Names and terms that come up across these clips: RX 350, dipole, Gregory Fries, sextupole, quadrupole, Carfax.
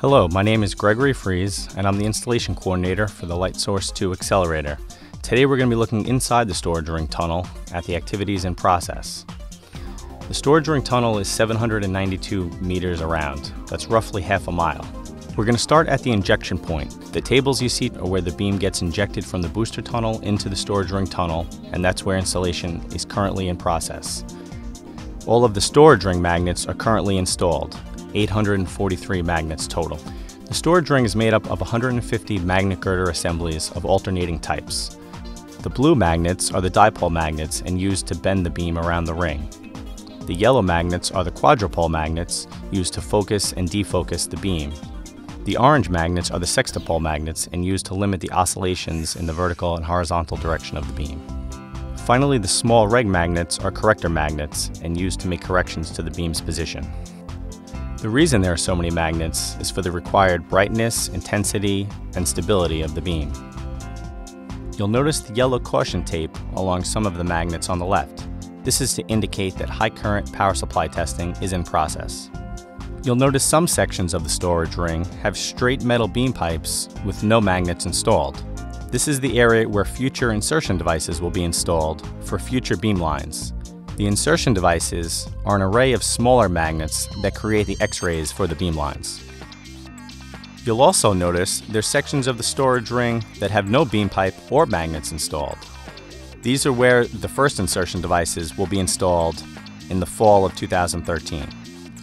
Hello, my name is Gregory Fries, and I'm the installation coordinator for the Light Source 2 accelerator. Today we're going to be looking inside the storage ring tunnel at the activities in process. The storage ring tunnel is 792 meters around. That's roughly half a mile. We're going to start at the injection point. The tables you see are where the beam gets injected from the booster tunnel into the storage ring tunnel, and that's where installation is currently in process. All of the storage ring magnets are currently installed. 843 magnets total. The storage ring is made up of 150 magnet girder assemblies of alternating types. The blue magnets are the dipole magnets and used to bend the beam around the ring. The yellow magnets are the quadrupole magnets used to focus and defocus the beam. The orange magnets are the sextupole magnets and used to limit the oscillations in the vertical and horizontal direction of the beam. Finally, the small red magnets are corrector magnets and used to make corrections to the beam's position. The reason there are so many magnets is for the required brightness, intensity, and stability of the beam. You'll notice the yellow caution tape along some of the magnets on the left. This is to indicate that high current power supply testing is in process. You'll notice some sections of the storage ring have straight metal beam pipes with no magnets installed. This is the area where future insertion devices will be installed for future beam lines. The insertion devices are an array of smaller magnets that create the X-rays for the beamlines. You'll also notice there's sections of the storage ring that have no beam pipe or magnets installed. These are where the first insertion devices will be installed in the fall of 2013.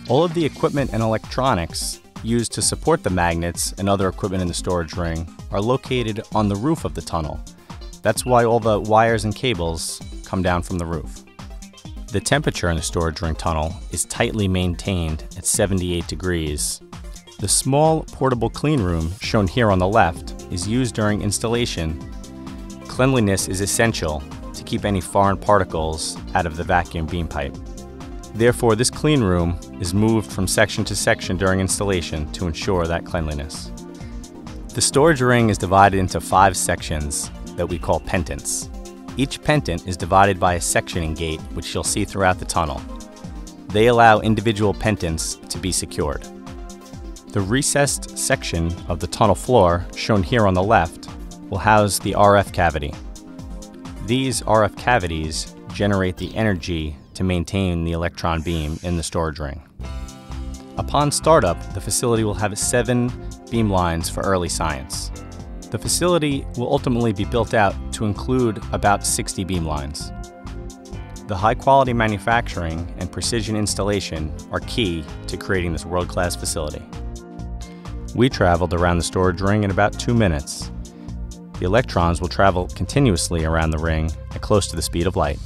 All of the equipment and electronics used to support the magnets and other equipment in the storage ring are located on the roof of the tunnel. That's why all the wires and cables come down from the roof. The temperature in the storage ring tunnel is tightly maintained at 78 degrees. The small portable clean room shown here on the left is used during installation. Cleanliness is essential to keep any foreign particles out of the vacuum beam pipe. Therefore, this clean room is moved from section to section during installation to ensure that cleanliness. The storage ring is divided into 5 sections that we call pentants. Each pendant is divided by a sectioning gate, which you'll see throughout the tunnel. They allow individual pendants to be secured. The recessed section of the tunnel floor, shown here on the left, will house the RF cavity. These RF cavities generate the energy to maintain the electron beam in the storage ring. Upon startup, the facility will have 7 beam lines for early science. The facility will ultimately be built out to include about 60 beam lines. The high-quality manufacturing and precision installation are key to creating this world-class facility. We traveled around the storage ring in about 2 minutes. The electrons will travel continuously around the ring at close to the speed of light.